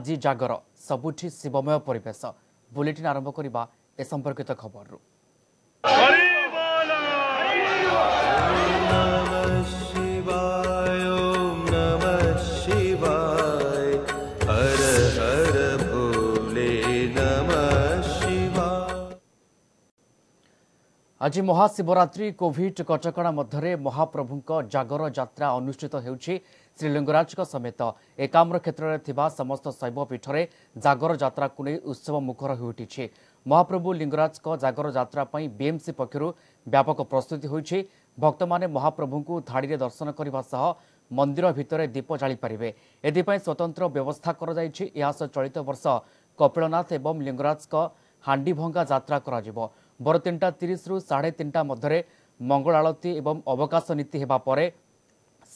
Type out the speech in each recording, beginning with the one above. आज जागर सबुठी शिवमय परिवेश बुलेटिन आरंभ करिबा ए संपर्कित खबर आज महाशिवरात्रि कोविड कटकणा मध्य महाप्रभुंक जागर यात्रा अनुष्ठित होउछि। श्रीलिंगराज समेत एकाम्र क्षेत्र में समस्त शैव पीठ में जागर यात्रा को नहीं उत्सव मुखर होउठिछि। महाप्रभु लिंगराज जागर यात्रा पई बीएमसी पक्षरु व्यापक प्रस्तुति होइछि। भक्त माने महाप्रभुंकु धाड़ी दर्शन करने सह मंदिर भितर दीप जाली पारिबे। एदिपई स्वतंत्र व्यवस्था कर जाइछि। या सह चलित वर्ष कपिलनाथ एवं लिंगराज हांडी भंगा यात्रा कराजिबो। बर 3:30 रु 3:30 मध्य मंगल आलती एवं अवकाश नीति हेबा परे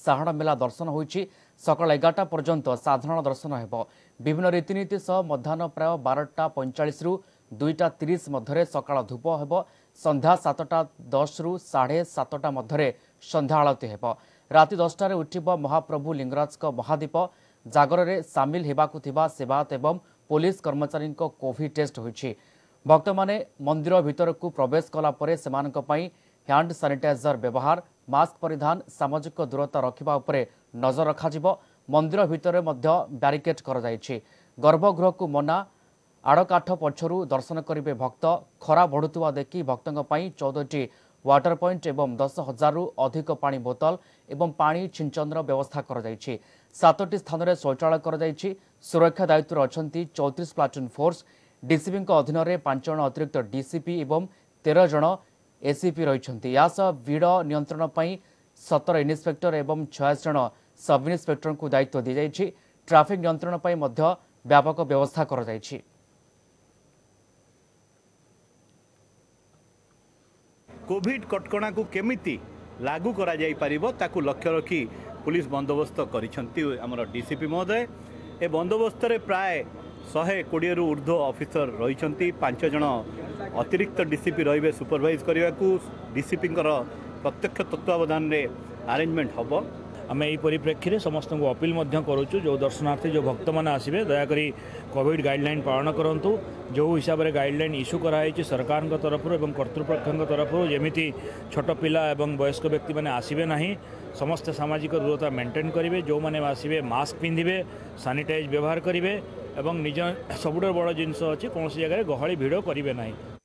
साहण मेला दर्शन होइछि। सकाल 11टा पर्यंत साधारण दर्शन हेबो। विभिन्न रीतिनीति सह मध्याह्न प्राय 12:45 रु 2:30 मध्य सकाल धूप हेबो। संध्या 7:10 रु 7:30 मध्य संध्या आलती हेबो। राति 10टारे उठिबो महाप्रभु लिंगराज महादीप। जागर रे सामिल हेबाकु थिबा सेवायत एवं पुलिस कर्मचारी कोविड टेस्ट होइछि। भक्त माने मंदिर भीतर को प्रवेश कला परे सेमानक पई हैंड सैनिटाइजर व्यवहार, मास्क परिधान, सामाजिक दूरता रखिबा उपरे नजर रखा जिवो। मंदिर भीतर मध्य बैरिकेड कर जाइछि। गर्भगृह को मना आड़काठ पछरु दर्शन करिवे भक्त। खरा बढ़ुतुवा देखि भक्तक पई 14टी वाटर पॉइंट एवं 10,000 रु अधिक पानी बोतल एवं पानी छिंचनर व्यवस्था कर जाइछि। 7टी स्थान रे शौचालय कर जाइछि। सुरक्षा दायित्व अछंती 34 प्लाटून फोर्स। डीसीपी अधीन में 5 जन अतिरिक्त डीसीपी एवं 13 जन एसीपी रही। भीड़ नियंत्रण पर 17 इन्स्पेक्टर एवं 26 जन सब इन्स्पेक्टर को दायित्व दी जाइछि। ट्रैफिक नियंत्रण पर मध्य व्यापक व्यवस्था कर जाइछि। कोविड कटकणा को केमिति लागू करा जाई परिबो ताकू लक्ष्य रखी पुलिस बंदोबस्त करिसंती हमर डीसीपी महोदय। ए बंदोबस्त रे प्राय 120 रु ऊर्ध्व ऑफिसर रही। 5 जन अतिरिक्त डीसीपी रही सुपरवाइज करने को डीसीपी प्रत्यक्ष तत्वावधान आरेंजमेंट हम आम यही परिप्रेक्षी में समस्त को अपील करूँ। जो दर्शनार्थी जो भक्त मैंने आसबे दयाकोरी कोविड गाइडलाइन पालन करूँ। जो हिसाब से गाइडलाइन इश्यू कराई सरकार तरफ और कर्तृपक्ष तरफ जमी छोट पिला एवं वयस्क व्यक्ति मैंने आसबे ना। समस्त सामाजिक दूरता मेंटेन करेंगे। जो मैंने आसबे मास्क पिंधे, सैनिटाइज व्यवहार करेंगे एवं निज सबुठ बड़ जिनस अच्छी कौन जगह गहली भिड़ करेंगे ना।